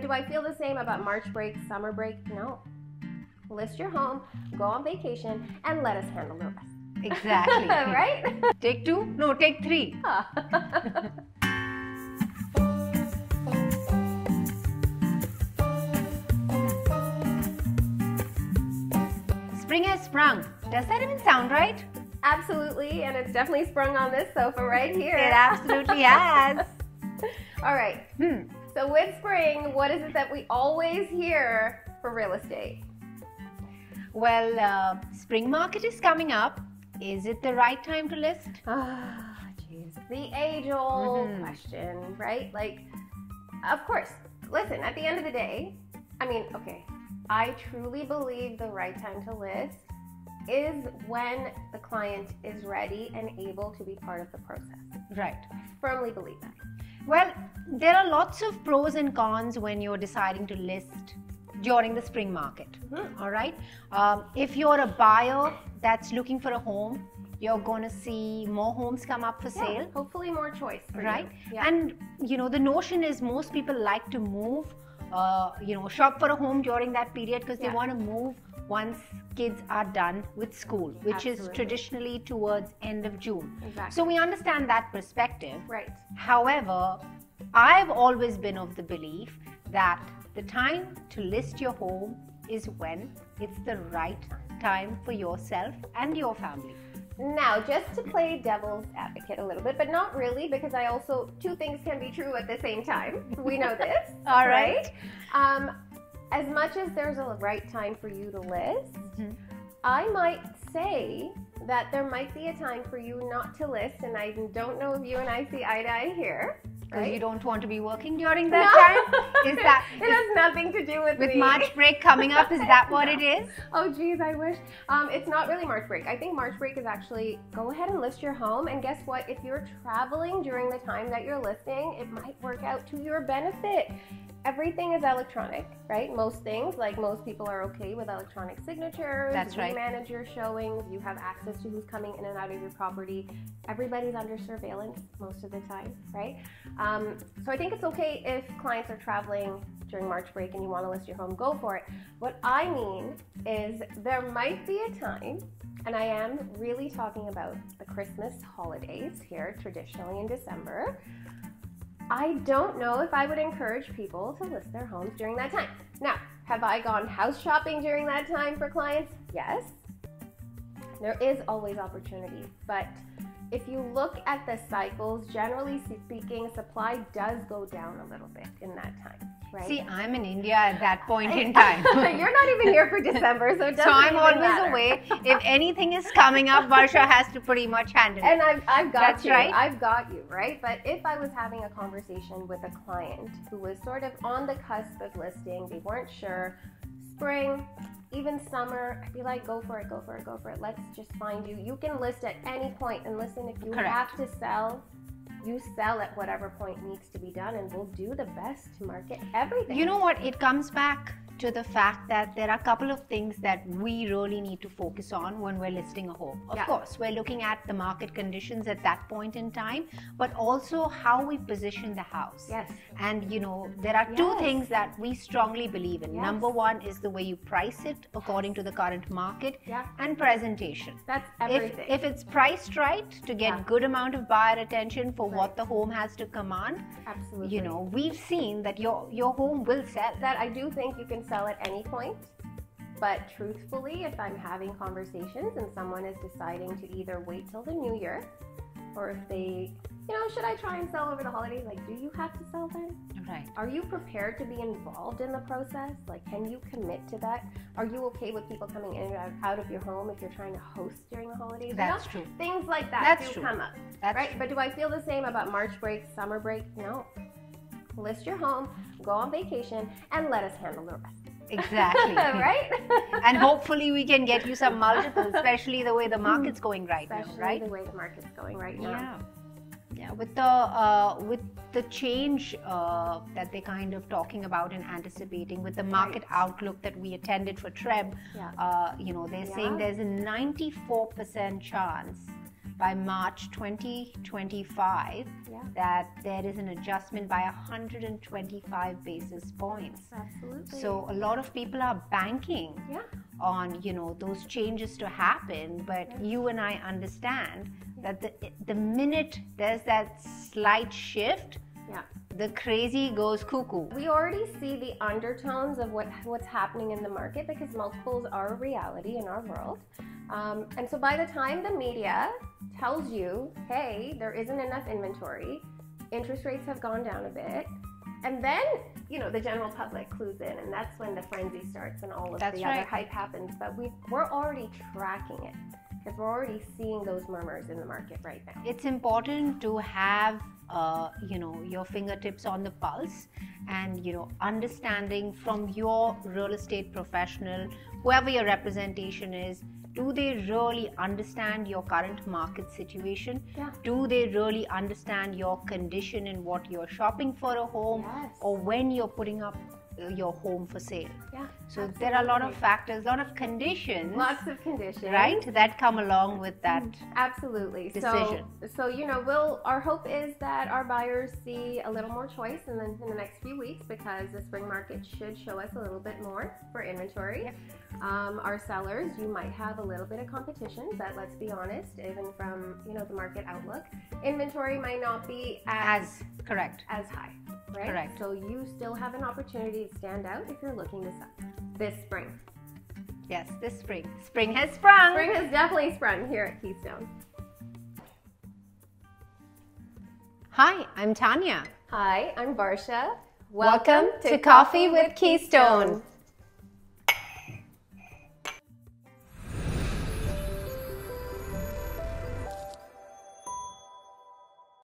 But do I feel the same about March break, summer break? No. List your home, go on vacation, and let us handle the rest. Exactly. Right? Take two? No, take three. Spring has sprung. Does that even sound right? Absolutely, and it's definitely sprung on this sofa right here. It absolutely has. All right. So with spring, what is it that we always hear for real estate? Well, spring market is coming up. Is it the right time to list? Ah, jeez. The age-old question, right? Like, of course. Listen, at the end of the day, I mean, okay, I truly believe the right time to list is when the client is ready and able to be part of the process. Right. I firmly believe that. Well, there are lots of pros and cons when you're deciding to list during the spring market. All right. If you're a buyer that's looking for a home, you're going to see more homes come up for sale. Hopefully more choice. Right. Yeah. And you know, the notion is most people like to move, shop for a home during that period because they want to move once kids are done with school, which is traditionally towards end of June. Exactly. So we understand that perspective. Right. However, I've always been of the belief that the time to list your home is when it's the right time for yourself and your family. Now, just to play devil's advocate a little bit, but not really, because I also, two things can be true at the same time. We know this. All right. As much as there's a right time for you to list, I might say that there might be a time for you not to list, and I don't know if you and I see eye to eye here. Because you don't want to be working during that time? Is that, it has nothing to do with me. With March break coming up, is that what it is? Oh geez, I wish. It's not really March break. I think March break is actually, go ahead and list your home, and guess what? If you're traveling during the time that you're listing, it might work out to your benefit. Everything is electronic, right? Most things, like most people are okay with electronic signatures. That's right. You manage your showings, you have access to who's coming in and out of your property. Everybody's under surveillance most of the time, right? So I think it's okay if clients are traveling during March break and you want to list your home, go for it. What I mean is there might be a time, and I am really talking about the Christmas holidays here, traditionally in December. I don't know if I would encourage people to list their homes during that time. Now, have I gone house shopping during that time for clients? Yes. There is always opportunity, but if you look at the cycles, generally speaking, supply does go down a little bit in that time. Right? See, I'm in India at that point in time. You're not even here for December, so it doesn't I'm always matter. Away. If anything is coming up, Varsha has to pretty much handle it. And I've got That's you. Right? I've got you, right? But if I was having a conversation with a client who was sort of on the cusp of listing, they weren't sure, spring, even summer, I'd be like, go for it, go for it, go for it. Let's just find you. You can list at any point, and listen, if you have to sell, you sell at whatever point needs to be done, and we'll do the best to market everything. You know what? It comes back to the fact that there are a couple of things that we really need to focus on when we're listing a home. Of course, we're looking at the market conditions at that point in time, but also how we position the house. Yes. And you know, there are two things that we strongly believe in. Yes. Number one is the way you price it according to the current market and presentation. That's everything. If it's priced right to get good amount of buyer attention for what the home has to command, absolutely. You know, we've seen that your home will sell. That I do think you can sell at any point, but truthfully, if I'm having conversations and someone is deciding to either wait till the new year, or if they, you know, should I try and sell over the holidays? Like, do you have to sell then? Right. Are you prepared to be involved in the process? Like, can you commit to that? Are you okay with people coming in and out of your home if you're trying to host during the holidays? That's true. Things like that come up. That's right. True. But do I feel the same about March break, summer break? No. List your home, go on vacation, and let us handle the rest. Exactly. Right? And hopefully we can get you some multiples, especially the way the market's going right now, right? The way the market's going right now. Yeah, with the change that they're kind of talking about and anticipating, with the market outlook that we attended for TREB, you know, they're saying there's a 94% chance by March 2025 that there is an adjustment by 125 basis points. Absolutely. So a lot of people are banking on those changes to happen, but you and I understand that the minute there's that slight shift, the crazy goes cuckoo. We already see the undertones of what's happening in the market, because multiples are a reality in our world. And so by the time the media tells you, hey, there isn't enough inventory, interest rates have gone down a bit, and then the general public clues in, and that's when the frenzy starts and all of other hype happens. But we're already tracking it, because we're already seeing those murmurs in the market right now. It's important to have your fingertips on the pulse, and understanding from your real estate professional, whoever your representation is, do they really understand your current market situation? Do they really understand your condition and what you're shopping for a home, or when you're putting up your home for sale? So absolutely. There are a lot of factors, a lot of conditions. Lots of conditions. Right? That come along with that absolutely decision. So our hope is that our buyers see a little more choice in the next few weeks, because the spring market should show us a little bit more for inventory. Our sellers, you might have a little bit of competition, but let's be honest, even from the market outlook, inventory might not be as high. Right? Correct. So you still have an opportunity to stand out if you're looking to sell this spring. Yes, this spring. Spring has sprung. Spring has definitely sprung here at Keystone. Hi, I'm Tanya. Hi, I'm Varsha. Welcome to Coffee with Keystone.